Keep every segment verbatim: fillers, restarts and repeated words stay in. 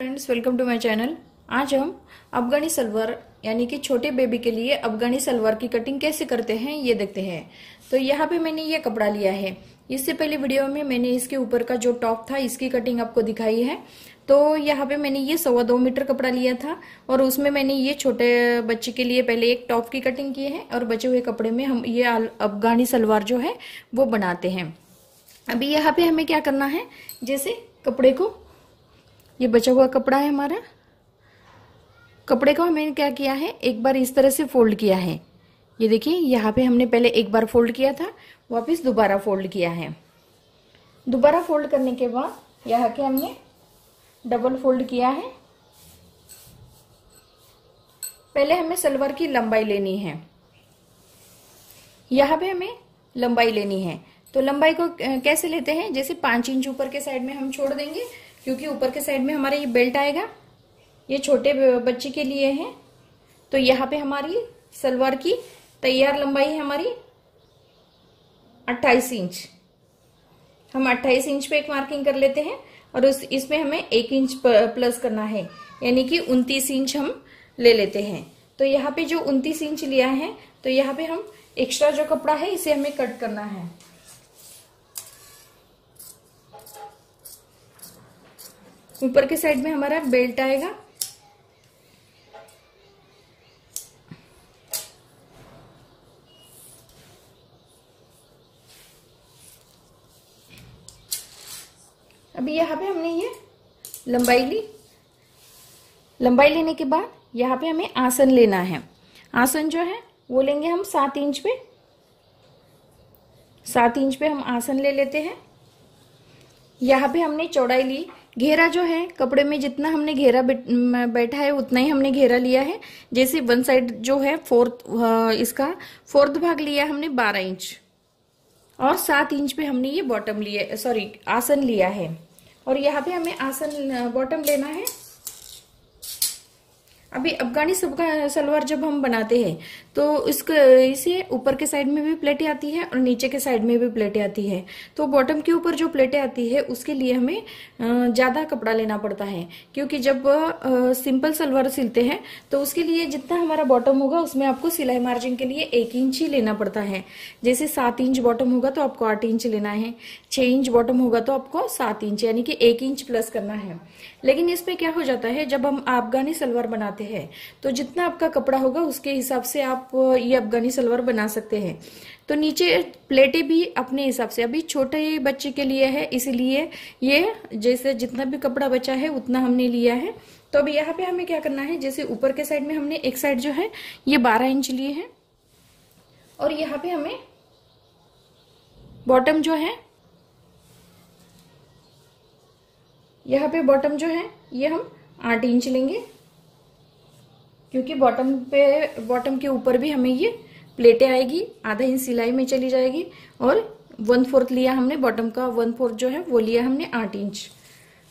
Friends, welcome to my channel. आज हम अफगानी सलवार यानी कि छोटे बेबी के लिए अफगानी सलवार की कटिंग कैसे करते हैं ये देखते हैं। तो यहाँ पे मैंने ये कपड़ा लिया है। इससे पहले वीडियो में मैंने इसके ऊपर का जो टॉप था इसकी कटिंग आपको दिखाई है। तो यहाँ पे मैंने ये सवा दो मीटर कपड़ा लिया था और उसमें मैंने ये छोटे बच्चे के लिए पहले एक टॉप की कटिंग की है और बचे हुए कपड़े में हम ये अफगानी सलवार जो है वो बनाते हैं। अभी यहाँ पे हमें क्या करना है, जैसे कपड़े को, ये बचा हुआ कपड़ा है हमारा, कपड़े को हमने क्या किया है एक बार इस तरह से फोल्ड किया है। ये देखिए यहाँ पे हमने पहले एक बार फोल्ड किया था, वापस दोबारा फोल्ड किया है। दोबारा फोल्ड करने के बाद यहाँ के हमने डबल फोल्ड किया है। पहले हमें सलवार की लंबाई लेनी है, यहाँ पे हमें लंबाई लेनी है। तो लंबाई को कैसे लेते हैं, जैसे पांच इंच ऊपर के साइड में हम छोड़ देंगे क्योंकि ऊपर के साइड में हमारा ये बेल्ट आएगा, ये छोटे बच्चे के लिए है। तो यहाँ पे हमारी सलवार की तैयार लंबाई है हमारी अट्ठाईस इंच। हम अट्ठाईस इंच पे एक मार्किंग कर लेते हैं और उस इसमें हमें एक इंच प्लस करना है, यानी कि उनतीस इंच हम ले लेते हैं। तो यहाँ पे जो उनतीस इंच लिया है, तो यहाँ पे हम एक्स्ट्रा जो कपड़ा है इसे हमें कट करना है। ऊपर के साइड में हमारा बेल्ट आएगा, अभी यहाँ पे हमने ये लंबाई ली। लंबाई लेने के बाद यहाँ पे हमें आसन लेना है। आसन जो है वो लेंगे हम सात इंच पे, सात इंच पे हम आसन ले लेते हैं। यहाँ पे हमने चौड़ाई ली, घेरा जो है कपड़े में जितना हमने घेरा बैठा है उतना ही हमने घेरा लिया है। जैसे वन साइड जो है फोर्थ, इसका फोर्थ भाग लिया हमने बारह इंच और सात इंच पे हमने ये बॉटम लिए, सॉरी आसन लिया है। और यहाँ पे हमें आसन बॉटम लेना है। अभी अफगानी सलवार जब हम बनाते हैं तो इसको इसे ऊपर के साइड में भी प्लेटें आती है और नीचे के साइड में भी प्लेटें आती है। तो बॉटम के ऊपर जो प्लेटें आती है उसके लिए हमें ज़्यादा कपड़ा लेना पड़ता है, क्योंकि जब सिंपल सलवार सिलते हैं तो उसके लिए जितना हमारा बॉटम होगा उसमें आपको सिलाई मार्जिन के लिए एक इंच ही लेना पड़ता है। जैसे सात इंच बॉटम होगा तो आपको आठ इंच लेना है, छः इंच बॉटम होगा तो आपको सात इंच यानी कि एक इंच प्लस करना है। लेकिन इसमें क्या हो जाता है, जब हम अफगानी सलवार बनाते है तो जितना आपका कपड़ा होगा उसके हिसाब से आप ये अफगानी सलवार बना सकते हैं। तो नीचे प्लेटें भी अपने हिसाब से, अभी छोटे बच्चे के लिए है इसलिए ये जैसे जितना भी कपड़ा बचा है उतना हमने लिया है। तो अब यहाँ पे हमें क्या करना है, जैसे ऊपर के साइड में हमने एक साइड जो है ये बारह इंच लिए है और यहाँ पे हमें बॉटम जो है, यहाँ पे बॉटम जो है ये हम आठ इंच लेंगे, क्योंकि बॉटम पे, बॉटम के ऊपर भी हमें ये प्लेटें आएगी, आधा इंच सिलाई में चली जाएगी और वन फोर्थ लिया हमने, बॉटम का वन फोर्थ जो है वो लिया हमने आठ इंच।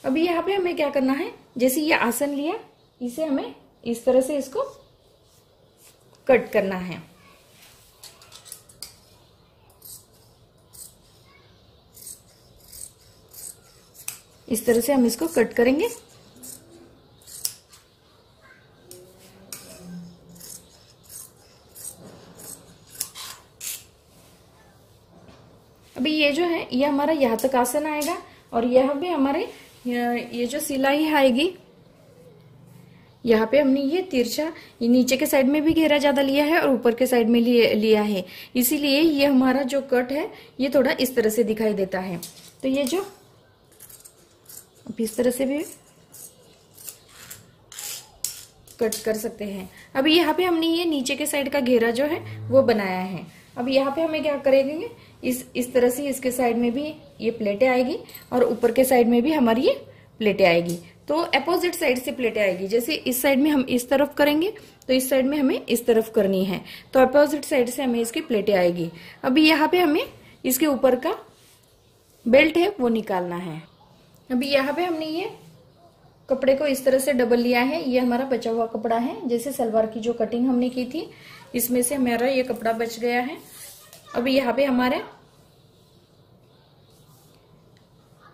अभी यहाँ पे हमें क्या करना है, जैसे ये आसन लिया इसे हमें इस तरह से इसको कट करना है। इस तरह से हम इसको कट करेंगे। अभी ये जो है ये हमारा यहाँ तक आसन आएगा और यहाँ पे हमारे ये जो सिलाई आएगी, यहाँ पे हमने ये तिरछा, ये नीचे के साइड में भी घेरा ज्यादा लिया है और ऊपर के साइड में लिया है, इसीलिए ये हमारा जो कट है ये थोड़ा इस तरह से दिखाई देता है। तो ये जो अब इस तरह से भी कट कर सकते हैं। अभी यहाँ पे हमने ये नीचे के साइड का घेरा जो है वो बनाया है। अब यहाँ पे हमें क्या करेंगे, इस इस तरह से इसके साइड में भी ये प्लेटें आएगी और ऊपर के साइड में भी हमारी ये प्लेटें आएगी। तो अपोजिट साइड से प्लेटें आएगी, जैसे इस साइड में हम इस तरफ करेंगे तो इस साइड में हमें इस तरफ करनी है, तो अपोजिट साइड से हमें इसकी प्लेटें आएगी। अभी यहाँ पे हमें इसके ऊपर का बेल्ट है वो निकालना है। अभी यहाँ पे हमने ये कपड़े को इस तरह से डबल लिया है, ये हमारा बचा हुआ कपड़ा है, जैसे सलवार की जो कटिंग हमने की थी इसमें से हमारा ये कपड़ा बच गया है। अभी यहाँ पे हमारे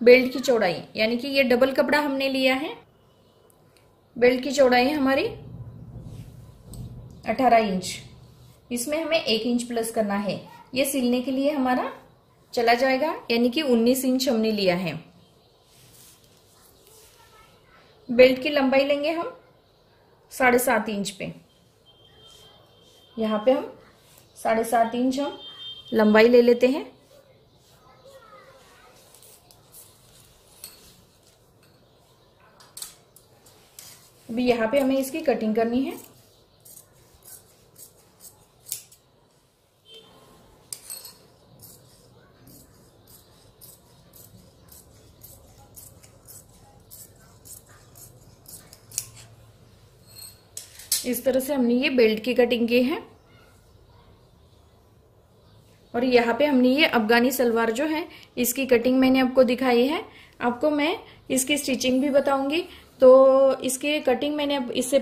बेल्ट की चौड़ाई, यानी कि ये डबल कपड़ा हमने लिया है बेल्ट की चौड़ाई है हमारी अठारह इंच, इसमें हमें एक इंच प्लस करना है। ये सिलने के लिए हमारा चला जाएगा, यानी कि उन्नीस इंच हमने लिया है। बेल्ट की लंबाई लेंगे हम साढ़े सात इंच पे, यहाँ पे हम साढ़े सात इंच हम लंबाई ले लेते हैं। अभी यहाँ पे हमें इसकी कटिंग करनी है। इस तरह से हमने ये बेल्ट की कटिंग की है। और यहाँ पे हमने ये अफगानी सलवार जो है इसकी कटिंग मैंने आपको दिखाई है। आपको मैं इसकी स्टिचिंग भी बताऊंगी, तो इसकी कटिंग मैंने इससे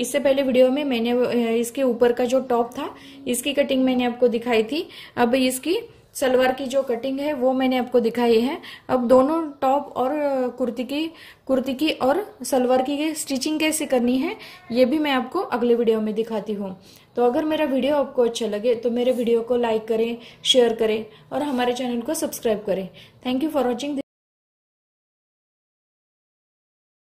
इससे पहले वीडियो में मैंने इसके ऊपर का जो टॉप था इसकी कटिंग मैंने आपको दिखाई थी। अब इसकी सलवार की जो कटिंग है वो मैंने आपको दिखाई है। अब दोनों टॉप और कुर्ती की कुर्ती की और सलवार की स्टिचिंग कैसे करनी है ये भी मैं आपको अगले वीडियो में दिखाती हूँ। तो अगर मेरा वीडियो आपको अच्छा लगे तो मेरे वीडियो को लाइक करें, शेयर करें और हमारे चैनल को सब्सक्राइब करें। Thank you for watching.